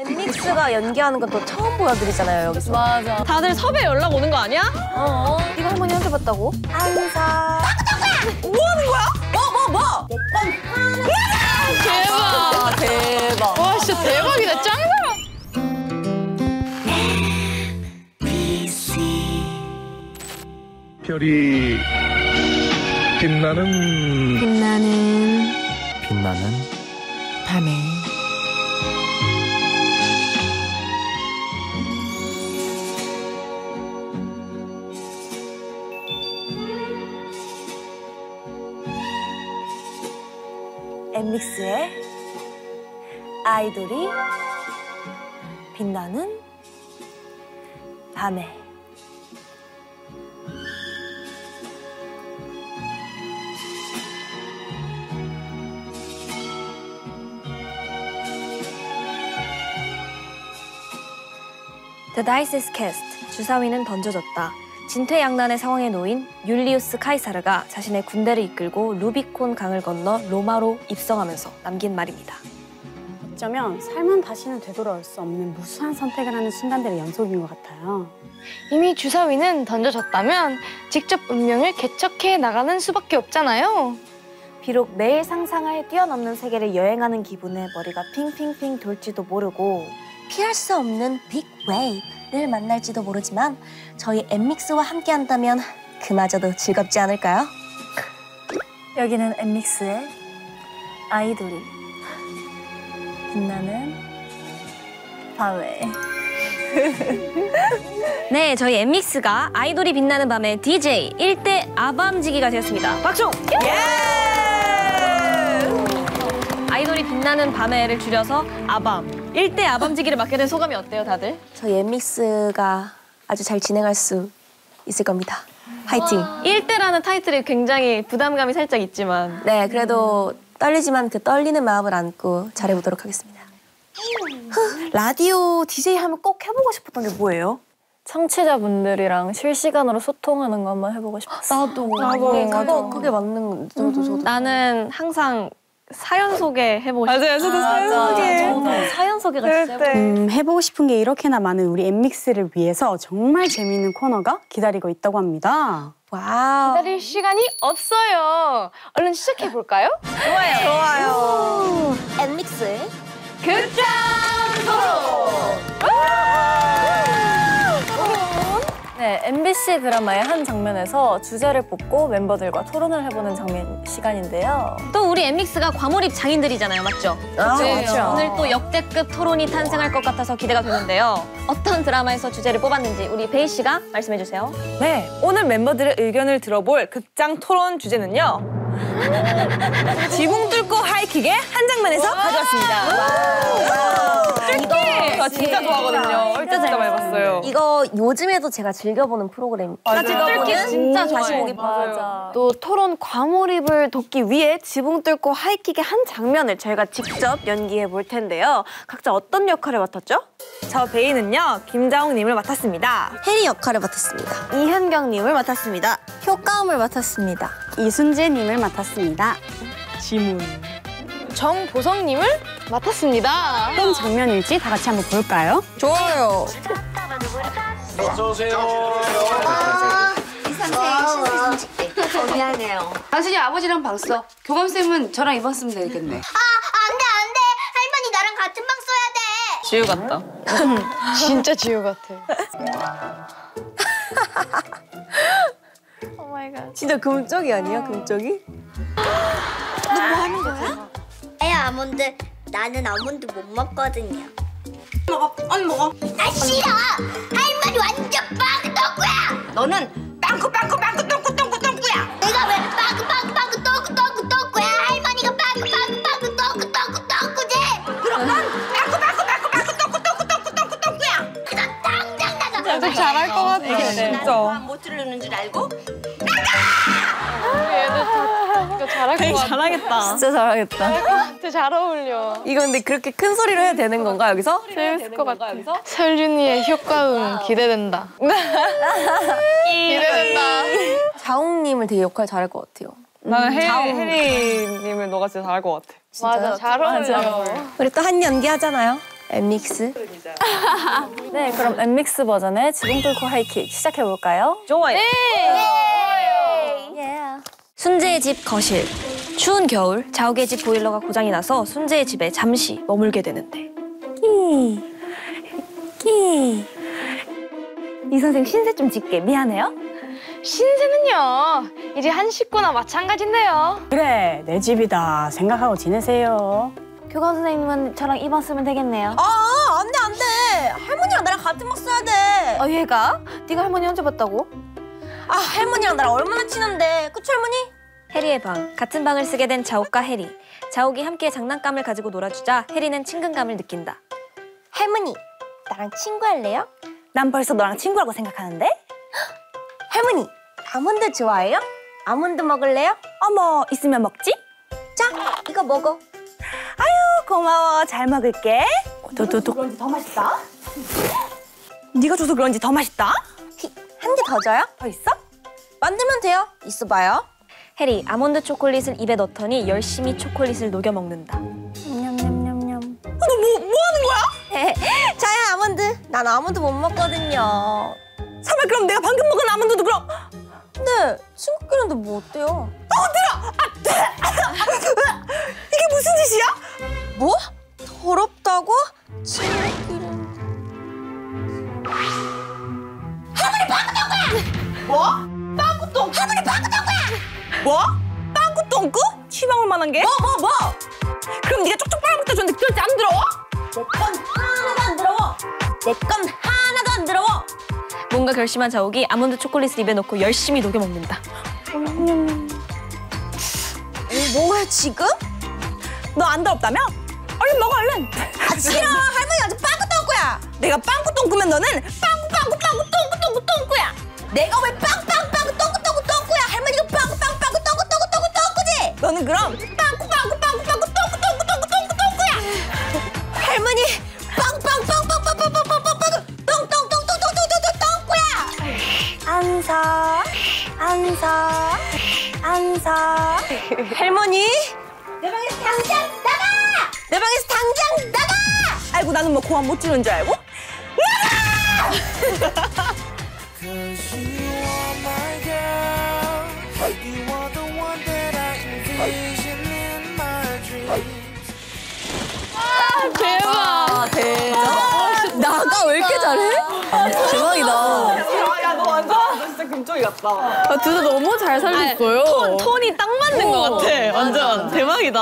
엔믹스가 연기하는 건 또 처음 보여드리잖아요, 여기서. 맞아. 다들 섭외 연락 오는 거 아니야? 어어. 네가 한 번이 연습 봤다고? 안사. 뭐 하는 거야? 뭐? 대박. 대박. 와, 진짜 대박이다. 짱 사람. 별이 빛나는 밤에 엔믹스의 아이돌이 빛나는 밤에. The dice is cast. 주사위는 던져졌다. 진퇴양난의 상황에 놓인 율리우스 카이사르가 자신의 군대를 이끌고 루비콘 강을 건너 로마로 입성하면서 남긴 말입니다. 어쩌면 삶은 다시는 되돌아올 수 없는 무수한 선택을 하는 순간들의 연속인 것 같아요. 이미 주사위는 던져졌다면 직접 운명을 개척해 나가는 수밖에 없잖아요. 비록 매일 상상을 뛰어넘는 세계를 여행하는 기분에 머리가 핑핑핑 돌지도 모르고 피할 수 없는 빅 웨이브를 만날지도 모르지만 저희 엔믹스와 함께한다면 그마저도 즐겁지 않을까요? 여기는 엔믹스의 아이돌이 빛나는 밤에. 네, 저희 엔믹스가 아이돌이 빛나는 밤에 DJ 1대 아밤지기가 되었습니다. 박수! 아이돌이 빛나는 밤에를 줄여서 아밤. 1대 아밤지기를 맡게 된 소감이 어때요, 다들? 저희 엔믹스가 아주 잘 진행할 수 있을 겁니다. 화이팅! 1대라는 타이틀이 굉장히 부담감이 살짝 있지만 네, 그래도 떨리지만 그 떨리는 마음을 안고 잘해보도록 하겠습니다. 라디오 DJ 하면 꼭 해보고 싶었던 게 뭐예요? 청취자분들이랑 실시간으로 소통하는 거 한번 해보고 싶었어요. 나도. 그게 맞는 저도. 나는 항상 사연 소개 해보고 싶어요. 맞아요, 저도 사연 소개. 저도 사연 소개가 진짜 해보고 싶은 게 이렇게나 많은 우리 엔믹스를 위해서 정말 재미있는 코너가 기다리고 있다고 합니다. 와우. 기다릴 시간이 없어요. 얼른 시작해볼까요? 좋아요. 엔믹스 극장 토론! 네, MBC 드라마의 한 장면에서 주제를 뽑고 멤버들과 토론을 해보는 장면 시간인데요. 또 우리 엔믹스가 과몰입 장인들이잖아요, 맞죠? 그렇죠. 오늘 또 역대급 토론이 탄생할 것 같아서 기대가 되는데요. 어떤 드라마에서 주제를 뽑았는지 우리 베이 씨가 말씀해 주세요. 네, 오늘 멤버들의 의견을 들어볼 극장 토론 주제는요. 지붕 뚫고 하이킥의 한 장면에서 가져왔습니다. 뚫기! 저 진짜 좋아하거든요. 올 때 진짜 많이 봤어요. 이거 요즘에도 제가 즐겨보는 프로그램. 뚫기 진짜 다시 보기. 맞아. 또 토론 과몰입을 돕기 위해 지붕 뚫고 하이킥의 한 장면을 저희가 직접 연기해 볼 텐데요. 각자 어떤 역할을 맡았죠? 저 베이는요, 김자홍 님을 맡았습니다. 해리 역할을 맡았습니다. 이현경 님을 맡았습니다. 효과음을 맡았습니다. 이순재 님을 맡았습니다. 지문. 정보성 님을 맡았습니다. 어떤 장면일지 다 같이 한번 볼까요? 좋아요. 어서 오세요. 이선생 신세진집게. 미안해요. 당신이 아버지랑 방 써. 교감쌤은 저랑 이방 쓰면 되겠네. 안 돼. 할머니 나랑 같은 방 써야 돼. 지우 같다. 진짜 지우 같아. 오 마이 갓. 진짜 금쪽이 아니야? 금쪽이? 너 뭐 하는 거야? 애 아몬드. 나는 아몬드 못 먹거든요. 안 먹어. 나 싫어. 할머니 완전 빵꾸똥꾸야. 너는 빵꾸똥꾸야. 내가 왜 빵꾸똥꾸야? 할머니가 빵꾸똥꾸지. 그럼 넌 잘할 것 같아. 이게 진짜 못 들르는 줄 알고 나가! 얘들 다 잘할 것 같아. 잘하겠다. 진짜 잘하겠다. 진짜 잘 어울려. 이거 근데 그렇게 큰 소리로 해야 되는 건가 여기서? 재밌을 것 같아. 설윤이의 효과음 기대된다. 기대된다. 자홍님을 되게 역할 잘할 것 같아요. 나는 해리님을 너가 진짜 잘할 것 같아. 맞아, 잘 어울려. 우리 또 한 연기 하잖아요. 엔믹스? 네, 그럼 엔믹스 버전의 지붕 뚫고 하이킥 시작해볼까요? 좋아요! 예! 순재의 집 거실. 추운 겨울, 자욱의 집 보일러가 고장이 나서 순재의 집에 잠시 머물게 되는데. 이 선생 신세 좀 짓게 미안해요? 신세는요, 이제 한 식구나 마찬가지인데요. 그래, 내 집이다 생각하고 지내세요. 교감 선생님은 저랑 2번 쓰면 되겠네요. 아, 안 돼, 안 돼! 할머니랑 나랑 같은 방 써야 돼! 아, 얘가? 네가 할머니 얹어봤다고? 아, 할머니랑 나랑 얼마나 친한데, 그쵸, 할머니? 해리의 방. 같은 방을 쓰게 된 자옥과 해리. 자옥이 함께 장난감을 가지고 놀아주자 해리는 친근감을 느낀다. 할머니, 나랑 친구할래요? 난 벌써 너랑 친구라고 생각하는데? 할머니, 아몬드 좋아해요? 아몬드 먹을래요? 어머, 있으면 먹지? 자, 이거 먹어. 아유, 고마워. 잘 먹을게. 네가 줘서 그런지 더 맛있다. 네가 줘서 그런지 더 맛있다. 한 개 더 줘요? 더 있어? 만들면 돼요. 있어봐요. 해리, 아몬드 초콜릿을 입에 넣더니 열심히 초콜릿을 녹여 먹는다. 냠냠냠냠. 아, 너 뭐 하는 거야? 자야, 아몬드. 난 아몬드 못 먹거든요. 설마 그럼 내가 방금 먹은 아몬드도 그럼? 네, 친구끼리인데 뭐 어때요? 아, 어때요? 이게 무슨 짓이야? 뭐? 더럽다고? 친구끼리인데... 할머니 방구 똥 거야! 뭐? 방구 똥! 할머니 방구 똥 거야! 뭐? 방구 똥꾸? 취방울 만한 게? 뭐? 그럼 네가 쪽쪽 빨아먹다 줬는데 그럴지 안 더러워? 내 건 하나도 안 더러워! 내 건 하나도 안 더러워! 뭔가 결심한 자옥이 아몬드 초콜릿을 입에 넣고 열심히 녹여 먹는다. 뭐해 지금? 너 안 더럽다며? 얼른 먹어 얼른. 아 싫어. 할머니 아주 빵꾸 똥꾸야. 내가 빵꾸 똥꾸면 너는 빵꾸 똥꾸야. 내가 왜 빵꾸 똥꾸 똥꾸야. 할머니가 빵꾸 똥꾸 똥꾸지. 너는 그럼 빵꾸 똥꾸 똥꾸야. 할머니 빵꾸 앉아. 할머니. 내 방에서 당장 나가! 내 방에서 당장 나가! 아이고, 나는 뭐 고함 못 주는 줄 알고? 나가! 아, 대박. 나가 왜 이렇게 잘해? 아, 대박이다. 금쪽이 같다. 아, 진짜 너무 잘 살렸어요. 톤이 딱 맞는 오, 것 같아. 완전 대박이다.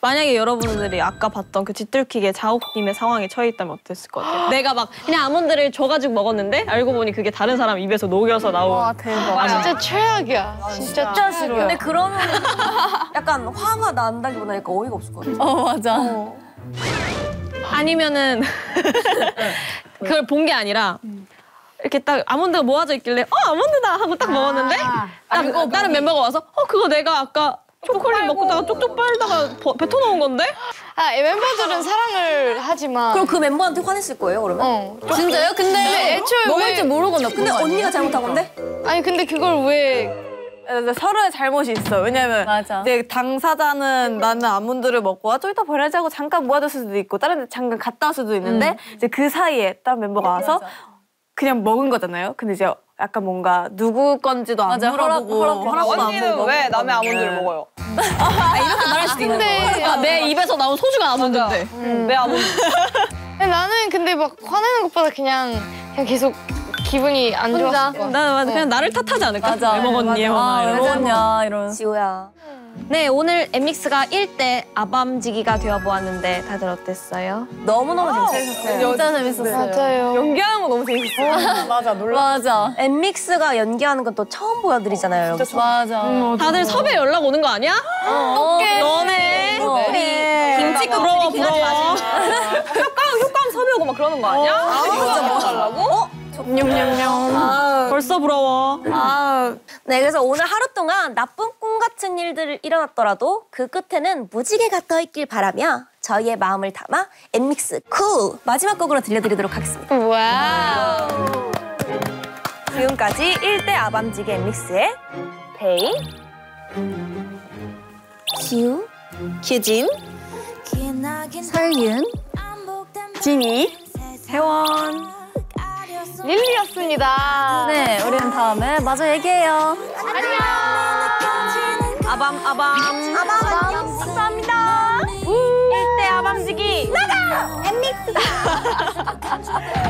만약에 여러분들이 아까 봤던 그 뒤뚫기게 자옥님의 상황에 처해 있다면 어땠을 것 같아요? 내가 막 그냥 아몬드를 줘가지고 먹었는데 알고 보니 그게 다른 사람 입에서 녹여서 나온. 와, 대박. 아, 진짜 최악이야. 아, 진짜 싫어. 근데 그러면 약간 화가 난다기보다 약간 어이가 없을 것 같아. 맞아. 아니면은 그걸 본 게 아니라 이렇게 딱 아몬드가 모아져 있길래 아몬드다 하고 딱 먹었는데 딱 다른 멤버가 와서 그거 내가 아까 초콜릿 먹고다가 쪽쪽 빨다가 뱉어놓은 건데? 아, 멤버들은 사랑을 하지만 그럼 그 멤버한테 화냈을 거예요, 그러면? 진짜요? 근데 애초에 뭐 할지 모르고 나 근데 언니가 잘못한 건데? 아니, 근데 그걸 왜... 서로의 잘못이 있어. 왜냐면 이제 당사자는 나는 아몬드를 먹고 좀 이따 버려야지 하고 잠깐 모아뒀을 수도 있고 다른 데 잠깐 갔다 올 수도 있는데 이제 그 사이에 다른 멤버가 와서 그냥 먹은 거잖아요. 근데 이제 약간 뭔가 누구 건지도 안 물어보고 허락도 안 물어보고. 언니는 왜 남의 아몬드를 먹어요? 아, 이렇게 말할 수도 있는 거야. 내 입에서 나온 소주가 아몬드인데. 내 아몬드. 나는 근데 막 화내는 것보다 그냥 계속 기분이 안 좋았어. 나 그냥 나를 탓하지 않을까? 맞아. 왜 먹었니? 왜 먹었냐? 이런. 지우야. 네, 오늘 엔믹스가 1대 아밤지기가 되어보았는데 다들 어땠어요? 너무너무 재밌었어요. 진짜 재밌었어요. 맞아요. 연기하는 거 너무 재밌었어요. 맞아, 놀랐어. 엔믹스가 연기하는 건 또 처음 보여드리잖아요. 진짜 맞아. 다들 섭외 연락 오는 거 아니야? 어떡해. 너네. 우리 김치국 부러워. 효과음 섭외 오고 막 그러는 거 아니야? 진짜 먹어달라고? 냠냠냠. 아, 벌써 부러워. 아. 네, 그래서 오늘 하루 동안 나쁜 꿈 같은 일들이 일어났더라도 그 끝에는 무지개가 떠있길 바라며 저희의 마음을 담아 엔믹스 쿨! 마지막 곡으로 들려드리도록 하겠습니다. 와우. 지금까지 1대 아밤지게 엔믹스의 베이, 기우, 규진, 설윤, 지니, 해원, 릴리였습니다. 네, 우리는 다음에 마저 얘기해요. 안녕. 아밤 아밤. 아밤. 감사합니다. 1대 아밤지기. 나가. 엔믹스다.